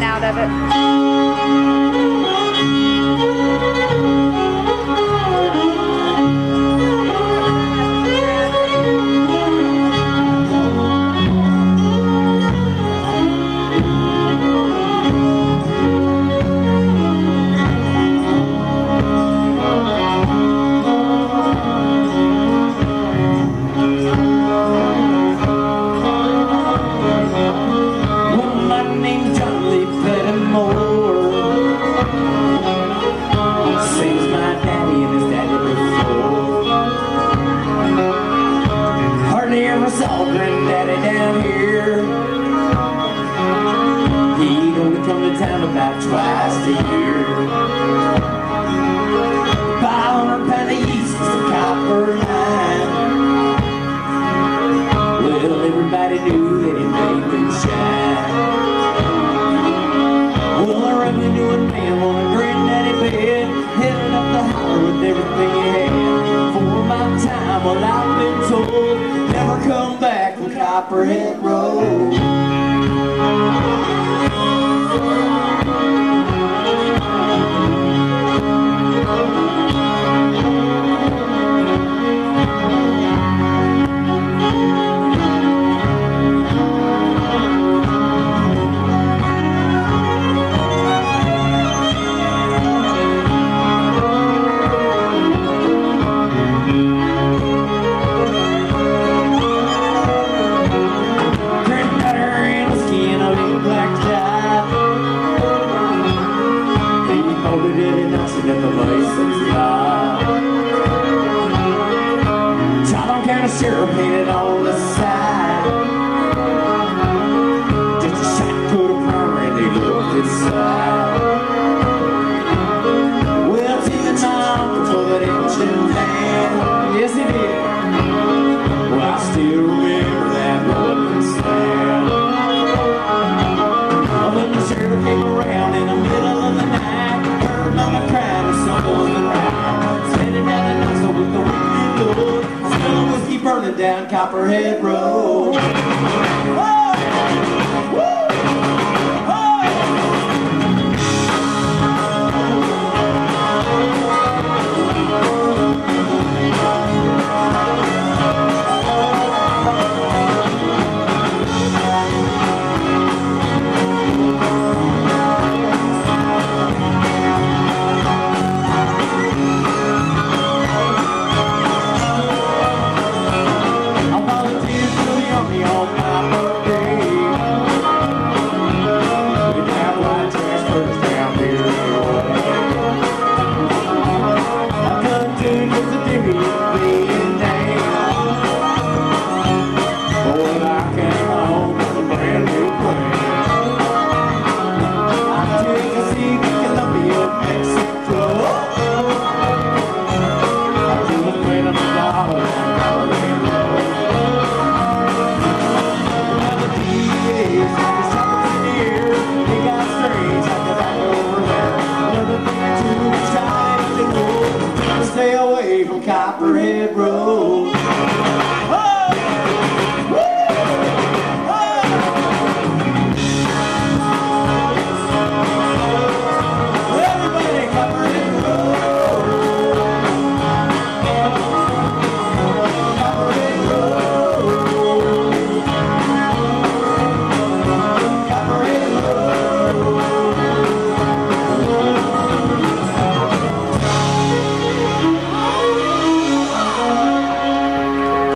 and out of it. About twice a year, £500 of yeast is a copper line. Well, everybody knew that it made them shine. Well, I ran into a man on a granddaddy bed, headed up the holler with everything he had. For my time, well, I've been told, never come back from Copperhead Road. Syrup painted on the side, just a shot put a primer and they looked inside. Well, it's even time for that ancient land. Yes, it is. Well, I still remember that looking stand. Oh, when the sheriff came around in the middle of the night, heard mama crying and someone would ride. Spent another night so with the wind in the wood, burning down Copperhead Road.